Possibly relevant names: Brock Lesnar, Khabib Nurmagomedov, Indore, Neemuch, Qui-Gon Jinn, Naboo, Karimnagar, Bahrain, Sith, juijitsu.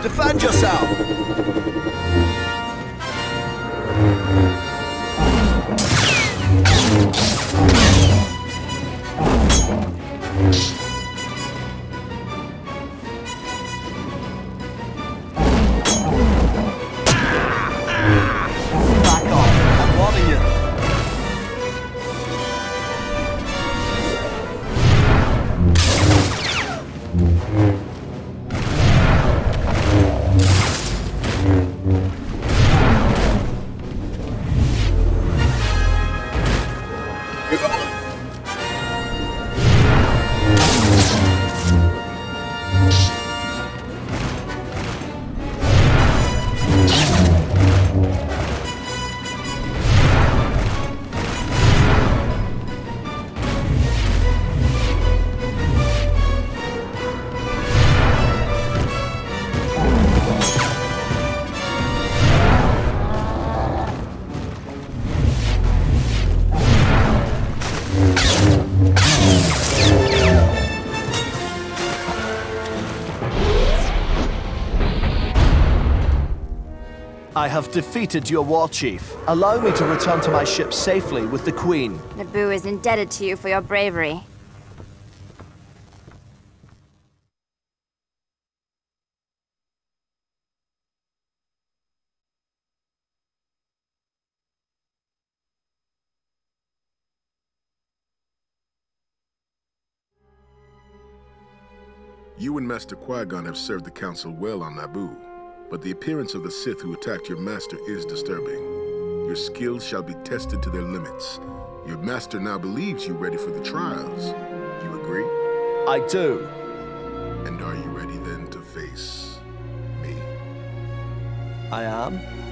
Defend yourself! I have defeated your war chief. Allow me to return to my ship safely with the Queen. Naboo is indebted to you for your bravery. You and Master Qui-Gon have served the Council well on Naboo. But the appearance of the Sith who attacked your master is disturbing. Your skills shall be tested to their limits. Your master now believes you ready for the trials. You agree? I do. And are you ready then to face me? I am.